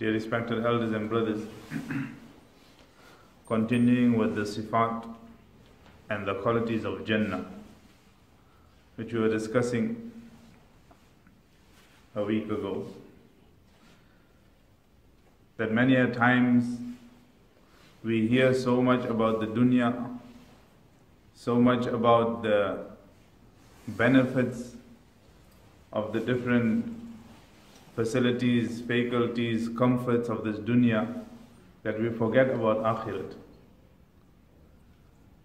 Dear respected elders and brothers, continuing with the sifat and the qualities of Jannah, which we were discussing a week ago, that many a times we hear so much about the dunya, so much about the benefits of the different facilities, faculties, comforts of this dunya, that we forget about akhirat.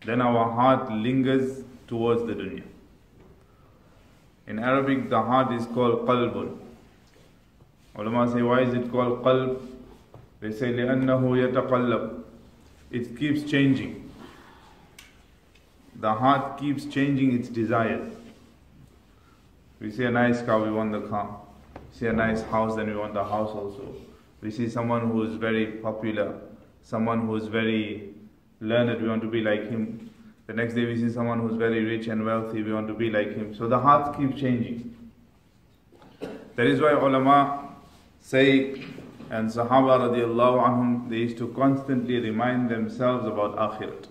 Then our heart lingers towards the dunya. In Arabic, the heart is called qalbun. Ulama say, why is it called qalb? They say, لِأَنَّهُ يَتَقَلَّبُ. It keeps changing. The heart keeps changing its desires. We see a nice car, we want the car. We see a nice house, then we want the house also. We see someone who is very popular, someone who is very learned, we want to be like him. The next day we see someone who is very rich and wealthy, we want to be like him. So the hearts keep changing. That is why ulama say, and Sahaba radiallahu anhum, they used to constantly remind themselves about akhirat.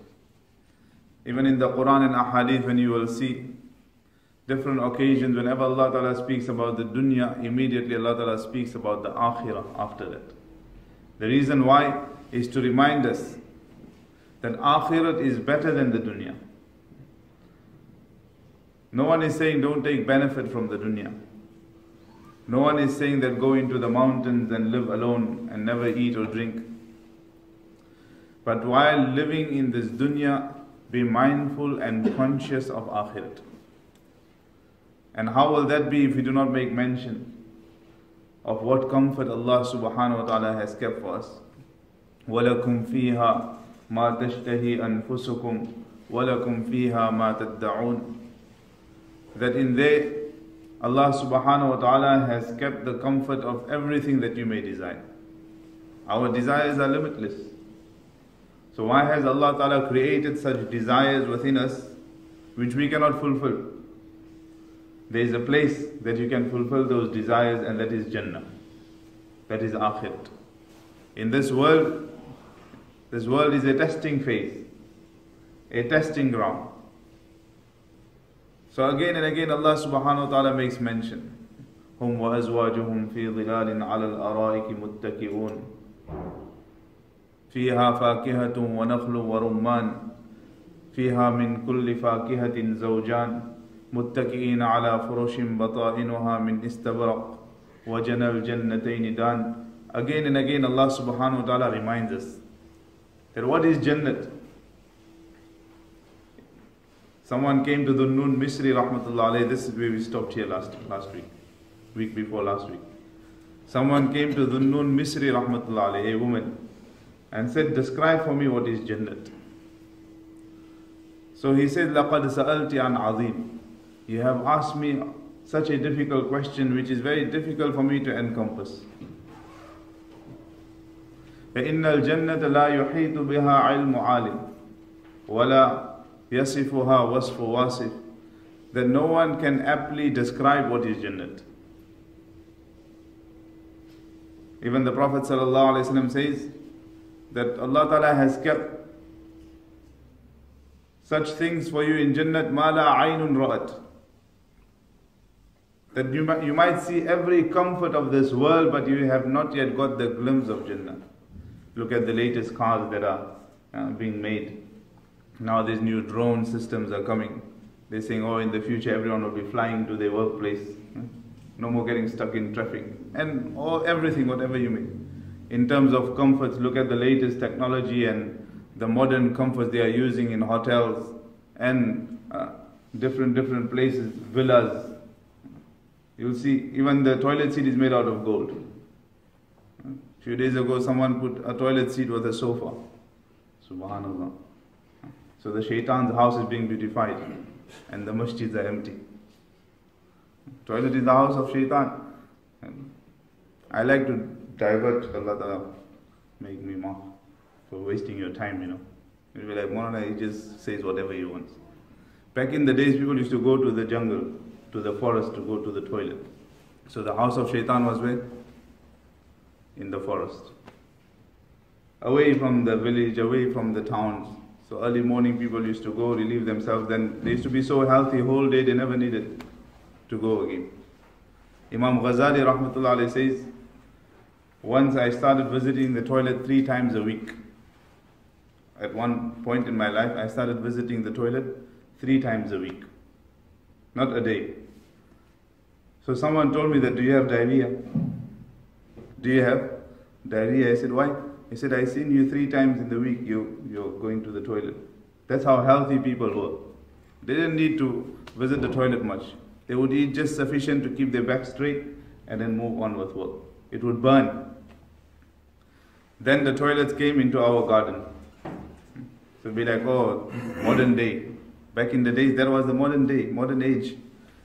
Even in the Quran and ahadith, when you will see different occasions, whenever Allah Ta'ala speaks about the dunya, immediately Allah Ta'ala speaks about the akhirah after that. The reason why is to remind us that akhirat is better than the dunya. No one is saying don't take benefit from the dunya. No one is saying that go into the mountains and live alone and never eat or drink. But while living in this dunya, be mindful and conscious of akhirat. And how will that be if we do not make mention of what comfort Allah subhanahu wa ta'ala has kept for us? وَلَكُمْ فِيهَا مَا تَشْتَهِي أَنفُسُكُمْ وَلَكُمْ فِيهَا مَا تَدَّعُونَ. That in there, Allah subhanahu wa ta'ala has kept the comfort of everything that you may desire. Our desires are limitless. So why has Allah ta'ala created such desires within us which we cannot fulfill? There is a place that you can fulfill those desires, and that is Jannah. That is akhirat. In this world is a testing phase, a testing ground. So again and again Allah subhanahu wa ta'ala makes mention. هُمْ وَأَزْوَاجُهُمْ فِي ظِلَالٍ عَلَى الْأَرَائِكِ مُتَّكِئُونَ فِيهَا فَاكِهَةٌ وَنَخْلٌ وَرُمَّانٌ فِيهَا مِنْ كُلِّ فَاكِهَةٍ زَوْجَانٍ متكئين على فرش بطائنها من استبرق وجنى الجنتين دان. Again and again Allah subhanahu wa ta'ala reminds us that what is Jannat? Someone came to Dhun-Nun al-Misri rahmatullah alayhi. This is where we stopped here last week. Someone came to Dhun-Nun al-Misri rahmatullah alayhi, a woman, and said, describe for me what is Jannat. So he said, لَقَدْ سَأَلْتِ عَنْ عَظِيمٍ. You have asked me such a difficult question which is very difficult for me to encompass. فَإِنَّ الْجَنَّةَ لَا يُحِيطُ بِهَا عِلْمُ عَالِمٍ وَلَا يَصِفُهَا وَصْفُ وَاصِفٍ. That no one can aptly describe what is Jannat. Even the Prophet ﷺ says that Allah Ta'ala has kept such things for you in Jannat, مَا لَا عَيْنٌ رَأَتْ. That you might see every comfort of this world, but you have not yet got the glimpse of Jannah. Look at the latest cars that are being made. Now these new drone systems are coming. They're saying, oh, in the future everyone will be flying to their workplace. No more getting stuck in traffic. And everything, whatever you mean. In terms of comforts, look at the latest technology and the modern comforts they are using in hotels and different places, villas. You'll see even the toilet seat is made out of gold. A few days ago someone put a toilet seat with a sofa. Subhanallah. So the shaitan's house is being beautified and the masjids are empty. Toilet is the house of shaitan. I like to divert, Allah Ta'ala make me mock for wasting your time, you know. You'll be like, Maulana, he just says whatever he wants. Back in the days people used to go to the jungle, to the forest to go to the toilet. So the house of shaitan was where? in the forest, away from the village, away from the towns. So early morning people used to go relieve themselves, then they used to be so healthy whole day they never needed to go again. Imam Ghazali rahmatullahi alayhi says, once I started visiting the toilet 3 times a week. At one point in my life I started visiting the toilet 3 times a week, not a day. So someone told me that, do you have diarrhea? Do you have diarrhea? I said, why? He said, I seen you 3 times in the week, you're going to the toilet. That's how healthy people were. They didn't need to visit the toilet much. They would eat just sufficient to keep their back straight and then move on with work. It would burn. Then the toilets came into our garden. So it'd be like, oh, modern day. Back in the days, that was the modern day, modern age.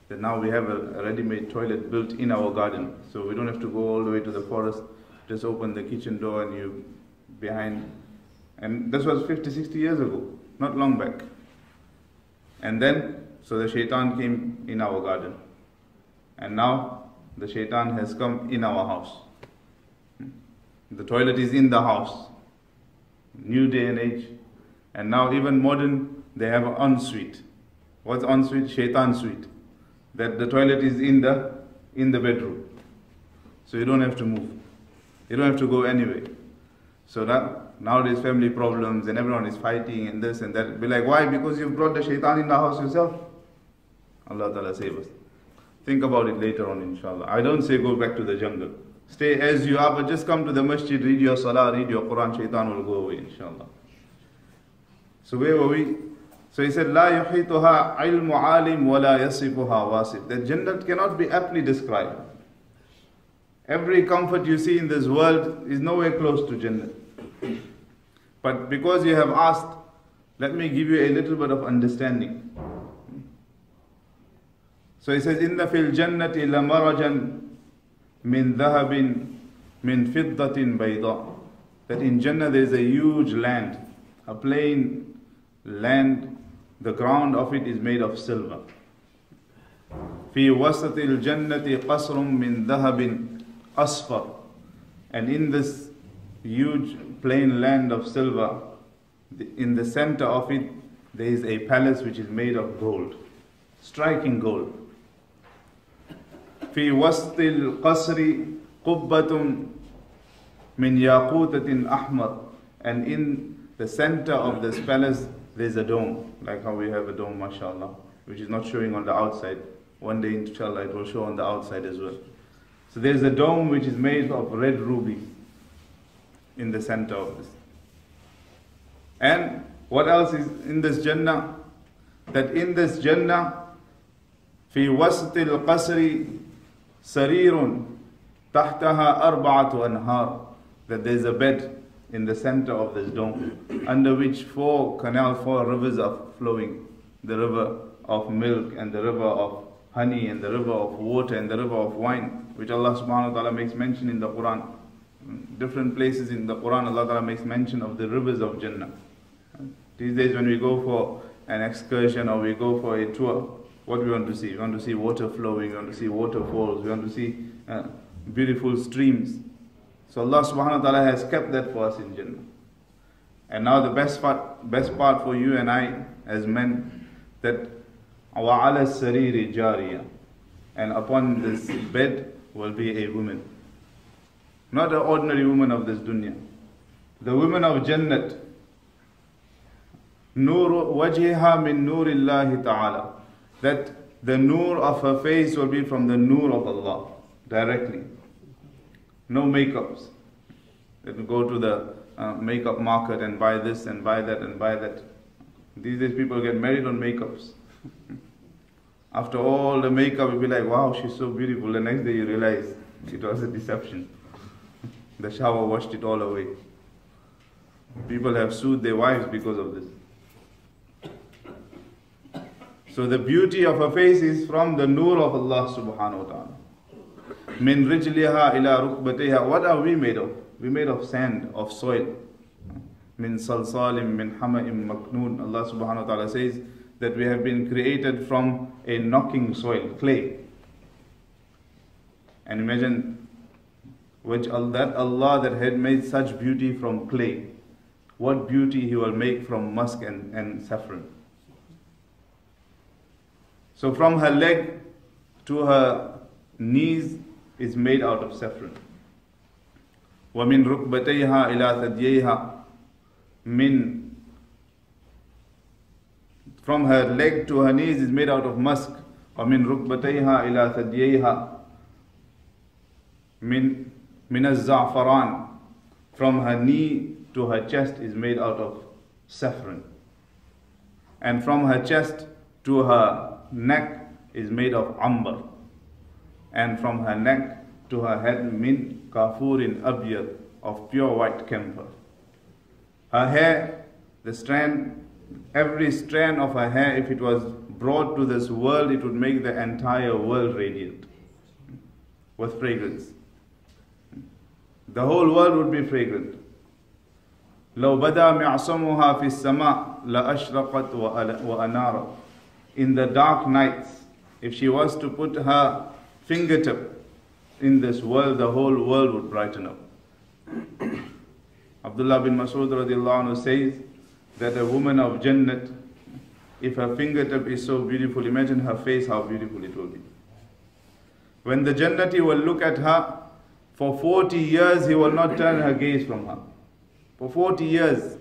That now we have a ready-made toilet built in our garden. So we don't have to go all the way to the forest. Just open the kitchen door and you behind. And this was 50, 60 years ago, not long back. And then, so the shaitan came in our garden. And now, the shaitan has come in our house. The toilet is in the house. New day and age. And now even modern, they have an ensuite. What's ensuite? Shaitan suite. That the toilet is in the bedroom. So you don't have to move. You don't have to go anyway. So that nowadays family problems and everyone is fighting and this and that. Be like, why? Because you've brought the shaitan in the house yourself. Allah Ta'ala save us. Think about it later on, inshallah. I don't say go back to the jungle. Stay as you are, but just come to the masjid, read your salah, read your Quran, shaitan will go away, inshallah. So where were we? So he said, لَا يُحِيطُهَا عِلْمُ عَالِمْ وَلَا يَصِفُهَا وَاسِفُ. That Jannah cannot be aptly described. Every comfort you see in this world is nowhere close to Jannah. But because you have asked, let me give you a little bit of understanding. So he says, إِنَّ فِي الْجَنَّةِ لَمَرَجًا مِنْ ذَهَبٍ مِنْ فِضَّةٍ بَيْضَاءٍ. That in Jannah there is a huge land, a plain land, the ground of it is made of silver. فِي وَسَطِ الْجَنَّةِ قَصْرٌ مِنْ ذَهَبٍ Asfar, and in this huge plain land of silver, in the center of it, there is a palace which is made of gold, striking gold. في وسط القصر قبة من ياقوتة أحمر, and in the center of this palace there is a dome, like how we have a dome, mashallah, which is not showing on the outside. One day, inshallah, it will show on the outside as well. So there's a dome which is made of red ruby in the center of this. And what else is in this Jannah? That in this Jannah, في وسط القصر سرير تحتها أربعة أنهار. That there's a bed in the center of this dome, under which 4 rivers are flowing. The river of milk and the river of honey and the river of water and the river of wine, which Allah subhanahu wa ta'ala makes mention in the Quran. Different places in the Quran Allah ta'ala makes mention of the rivers of Jannah. These days when we go for an excursion or we go for a tour, what we want to see? We want to see water flowing, we want to see waterfalls, we want to see beautiful streams. So Allah subhanahu wa ta'ala has kept that for us in Jannah. And now the best part for you and I as men, that وَعَلَى السَّرِيرِ جَارِيَةً, and upon this bed will be a woman. Not an ordinary woman of this dunya. The women of Jannat. نُورُ وَجْهِهَا مِن نُورِ اللَّهِ تَعَالَى. That the nur of her face will be from the nur of Allah directly. No makeups. They can go to the makeup market and buy this and buy that and buy that. These days people get married on makeups. After all the makeup, you'll be like, wow, she's so beautiful. The next day you realize it was a deception. The shower washed it all away. People have sued their wives because of this. So the beauty of her face is from the nur of Allah subhanahu wa ta'ala. Min rijliha ila rukbatayha. What are we made of? We're made of sand, of soil. Min salsalim min hama'im maknoon. Allah subhanahu wa ta'ala says that we have been created from a knocking soil, clay. And imagine which Allah that had made such beauty from clay, what beauty He will make from musk and saffron. So from her leg to her knees is made out of saffron. وَمِن رُكْبَتَيْهَا إِلَىٰ ثَدْيَيْهَا min, from her leg to her knees is made out of musk. وَمِن رُكْبَتَيْهَا إِلَىٰ ثَدْيَيْهَا min الزَّعْفَرَانِ, from her knee to her chest is made out of saffron, and from her chest to her neck is made of amber, and from her neck to her head min kafurin abyad, of pure white camphor. Her hair, the strand, every strand of her hair, if it was brought to this world, it would make the entire world radiant with fragrance. The whole world would be fragrant. لو بدا معصمها في السماء لأشرقت وأنار. In the dark nights, if she was to put her fingertip in this world, the whole world would brighten up. Abdullah bin Masood radiallahu anhu says that a woman of Jannat, if her fingertip is so beautiful, imagine her face, how beautiful it will be. When the Jannati will look at her, for 40 years he will not turn her gaze from her. For 40 years.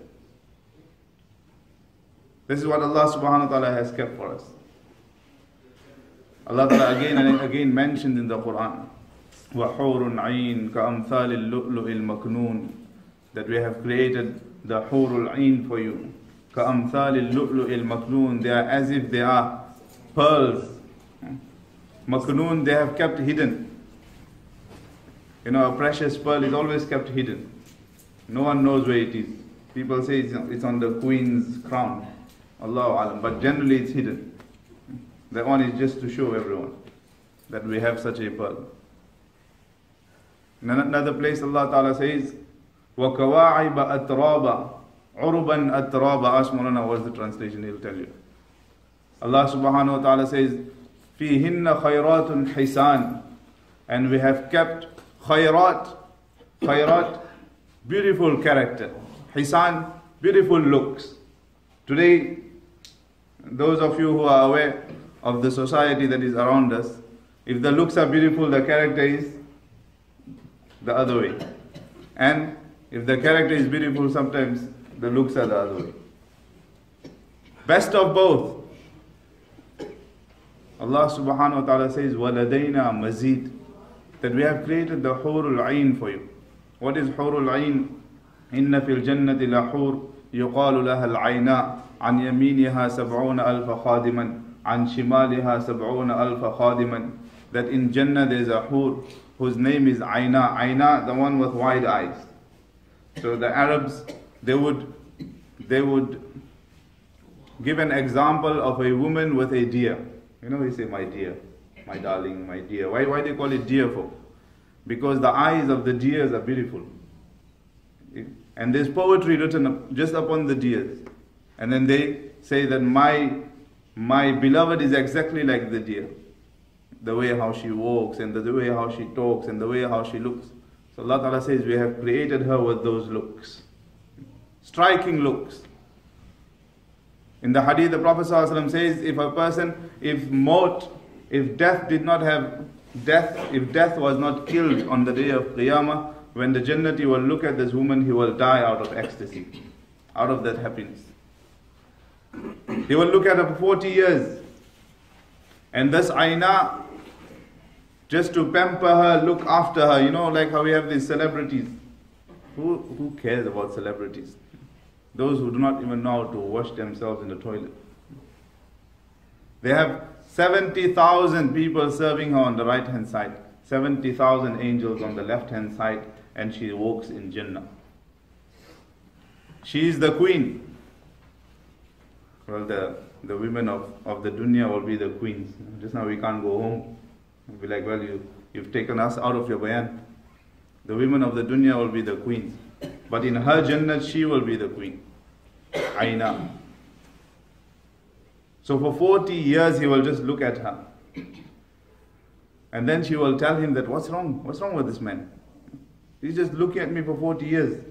This is what Allah subhanahu wa ta'ala has kept for us. Allah ta'ala again and again mentioned in the Quran, وَحُورٌ عَيْن كَأَمْثَالِ اللُّؤْلُؤِ الْمَكْنُونِ, that we have created the Hurul Ain for you. كَأَمْثَالِ اللُّؤْلُؤِ الْمَكْنُونِ, they are as if they are pearls. Maknoon, they have kept hidden. You know, a precious pearl is always kept hidden. No one knows where it is. People say it's on the queen's crown. Allahu alam. But generally it's hidden. That one is just to show everyone that we have such a pearl. In another place Allah Ta'ala says, وَكَوَاعِبَ أَتْرَابًا عُرُبًا أَتْرَابًا. Ask Maulana what's the translation, he'll tell you. Allah Subhanahu Wa Ta'ala says, فِيهِنَّ خَيْرَاتٌ حِسَانٌ. And we have kept khayrat, khayrat, beautiful character. Hisan, beautiful looks. Today, those of you who are aware of the society that is around us, if the looks are beautiful, the character is the other way. And if the character is beautiful, sometimes the looks are the other way. Best of both. Allah subhanahu wa ta'ala says, وَلَدَيْنَا مَزِيدٌ, that we have created the Hurul Ain for you. What is Hurul Ain? Inna fil jannati la hur yuqalu laha al-ayna an yaminiha sab'una alfa khadiman an shimaliha sab'una alfa khadiman, that in Jannah there is a hur whose name is Aina. Aina, the one with wide eyes. So the Arabs, they would give an example of a woman with a deer. You know, we say my dear, my darling, my dear. Why do you call it deer for? Because the eyes of the deers are beautiful. And there's poetry written just upon the deers. And then they say that my beloved is exactly like the deer. The way how she walks, and the way how she talks, and the way how she looks. So Allah Ta'ala says we have created her with those looks. Striking looks. In the hadith, the Prophet ﷺ says, if death was not killed on the day of Qiyamah, when the Jannati will look at this woman, he will die out of ecstasy, out of that happiness. He will look at her for 40 years. And this Aina, just to pamper her, look after her, you know, like how we have these celebrities. Who cares about celebrities? Those who do not even know how to wash themselves in the toilet. They have 70,000 people serving her on the right-hand side, 70,000 angels on the left-hand side, and she walks in Jannah. She is the queen. Well, the women of the dunya will be the queens. Just now we can't go home. We'll be like, well, you've taken us out of your bayan. The women of the dunya will be the queens. But in her Jannah, she will be the queen. Aina. So for 40 years he will just look at her. And then she will tell him that what's wrong? What's wrong with this man? He's just looking at me for 40 years.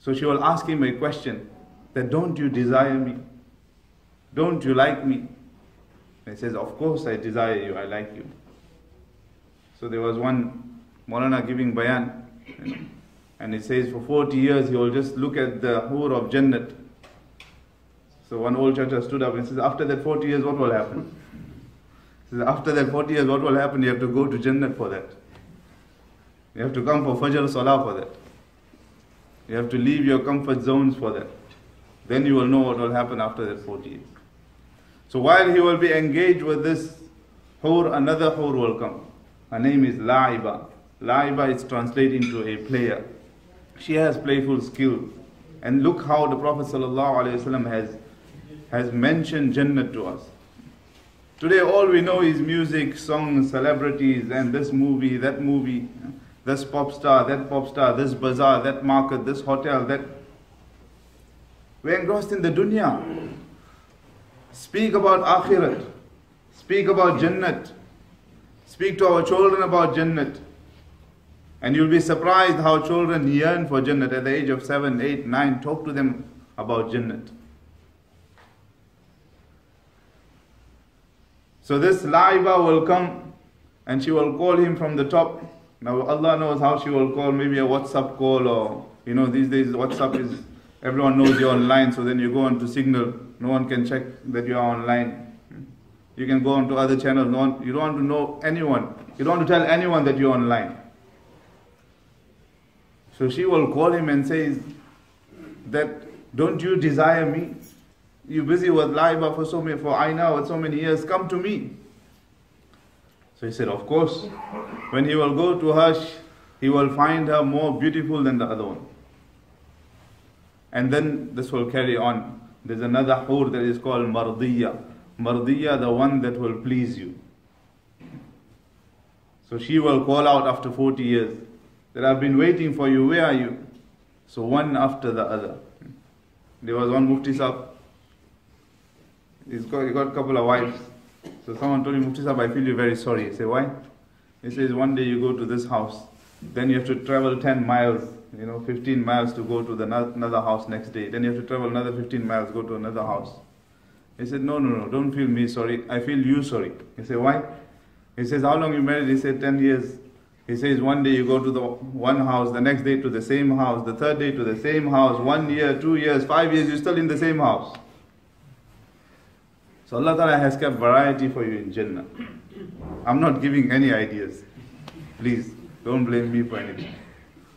So she will ask him a question, that don't you desire me? Don't you like me? And he says, of course I desire you, I like you. So there was one Maulana giving bayan, and he says for 40 years he will just look at the Hoor of Jannat. So one old chacha stood up and says, after that 40 years what will happen? He says, after that 40 years what will happen? You have to go to Jannat for that. You have to come for Fajr Salah for that. You have to leave your comfort zones for that. Then you will know what will happen after that 40 years. So while he will be engaged with this Hoor, another Hoor will come. Her name is La'iba. La'iba is translated into a player. She has playful skill. And look how the Prophet ﷺ has mentioned Jannat to us. Today all we know is music, songs, celebrities, and this movie, that movie, this pop star, that pop star, this bazaar, that market, this hotel, that... We're engrossed in the dunya. Speak about akhirat. Speak about Jannat. Speak to our children about Jannat. And you'll be surprised how children yearn for Jannat. At the age of 7, 8, 9, talk to them about Jannat. So this La'iba will come and she will call him from the top. Now Allah knows how she will call, maybe a WhatsApp call, or these days WhatsApp is, everyone knows you're online, so then you go on to Signal, no one can check that you are online. You can go on to other channels, you don't want to know anyone, you don't want to tell anyone that you're online. So she will call him and says that, don't you desire me? You're busy with La'iba for Aina for so many years, come to me. So he said, of course. When he will go to her, he will find her more beautiful than the other one. And then this will carry on. There's another Hoor that is called Mardiya. Mardiya, the one that will please you. So she will call out after 40 years, that I've been waiting for you, where are you? So one after the other. There was one Mufti Sahib, he got a couple of wives. So someone told him, Mufti Sahib, I feel you very sorry. He said, why? He says, one day you go to this house, then you have to travel 10 miles, 15 miles to go to another house next day. Then you have to travel another 15 miles, go to another house. He said, no, don't feel me sorry, I feel you sorry. He said, why? He says, how long you married? He said, 10 years. He says, one day you go to the one house, the next day to the same house, the third day to the same house, 1 year, 2 years, 5 years, you're still in the same house. So Allah Ta'ala has kept variety for you in Jannah. I'm not giving any ideas. Please, don't blame me for anything.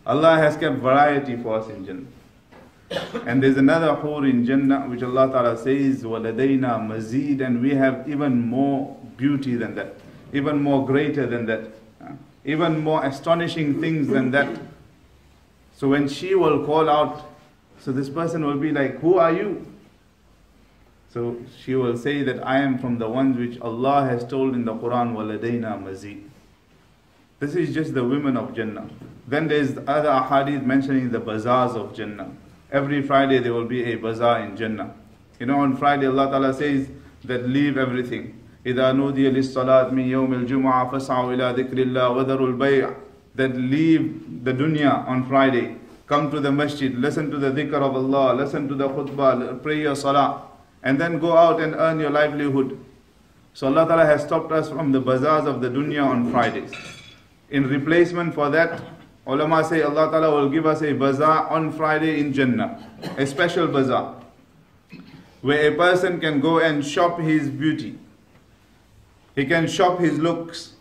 Allah has kept variety for us in Jannah. And there's another Hoor in Jannah which Allah Ta'ala says, وَلَدَيْنَا مَزِيدًا, and we have even more beauty than that, even more greater than that, even more astonishing things than that. So when she will call out, so this person will be like, who are you? So she will say that I am from the ones which Allah has told in the Quran, وَلَدَيْنَا مَزِيدٌ. This is just the women of Jannah. Then there is other ahadith mentioning the bazaars of Jannah. Every Friday there will be a bazaar in Jannah. On Friday Allah Ta'ala says that leave everything. إِذَا نُودِيَ لِلصَّلَاةِ مِنْ يَوْمِ الْجُمُعَةِ فَاسْعَوْا إِلَىٰ ذِكْرِ اللَّهِ وَذَرُوا الْبَيْعَ. That leave the dunya on Friday. Come to the masjid, listen to the dhikr of Allah, listen to the khutbah, pray your salah. And then go out and earn your livelihood. So Allah Ta'ala has stopped us from the bazaars of the dunya on Fridays. In replacement for that, ulama say Allah Ta'ala will give us a bazaar on Friday in Jannah. A special bazaar, where a person can go and shop his beauty. He can shop his looks.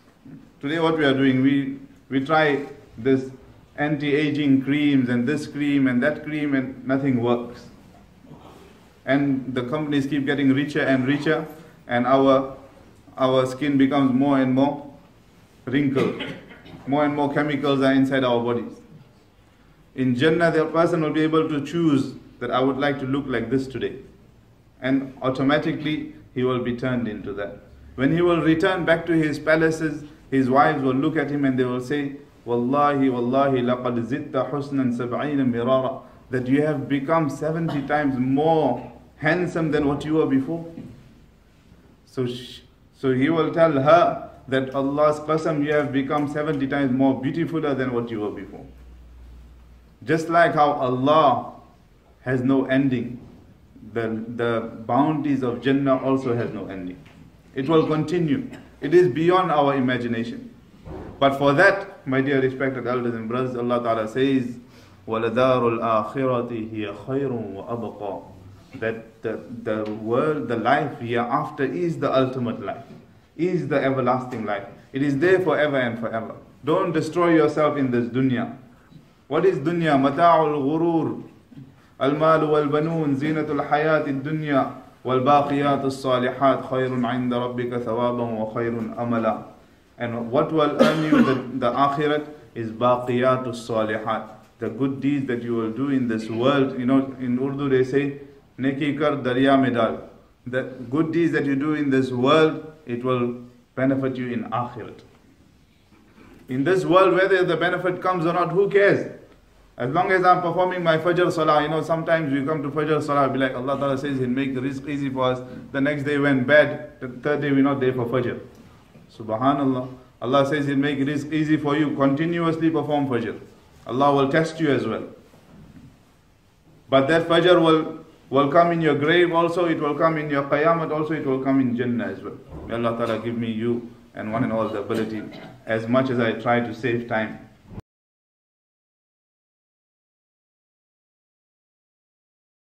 Today what we are doing, we try this anti-aging creams and this cream and that cream and nothing works. And the companies keep getting richer and richer, and our skin becomes more and more wrinkled. More and more chemicals are inside our bodies. In Jannah, the person will be able to choose that I would like to look like this today. And automatically, he will be turned into that. When he will return back to his palaces, his wives will look at him and they will say, Wallahi, Wallahi, laqad zitta husnan sab'ina mirara. That you have become 70 times more handsome than what you were before. So he will tell her that Allah's qasam, you have become 70 times more beautiful than what you were before. Just like how Allah has no ending, the bounties of Jannah also has no ending. It will continue. It is beyond our imagination. But for that, my dear respected elders and brothers, Allah Ta'ala says, وَلَدَارُ الْآخِرَةِ هِيَ خَيْرٌ وَأَبْقَى, that the world, the life hereafter is the ultimate life, is the everlasting life. It is there forever and forever. Don't destroy yourself in this dunya. What is dunya? Mata'ul ghurur, al-malu wal-banun, zinatul hayat al-dunya, wal-baqiyatul salihat, khayrun inda rabbika thawaban wa khayrun amala. And what will earn you the akhirat is baqiyatul salihat, the good deeds that you will do in this world. You know, in Urdu they say, neki kar darya mein dal. The good deeds that you do in this world, it will benefit you in akhirat. In this world, whether the benefit comes or not, who cares? As long as I'm performing my Fajr Salah, you know, sometimes we come to Fajr Salah, be like Allah Ta'ala says, He'll make the rizq easy for us. The next day we're in bed, the third day we're not there for Fajr. Subhanallah. Allah says He'll make rizq easy for you. Continuously perform Fajr. Allah will test you as well. But that Fajr will come in your grave also, it will come in your Qiyamah also, it will come in Jannah as well. May Allah Ta'ala give me, you and one and all the ability, as much as I try to save time,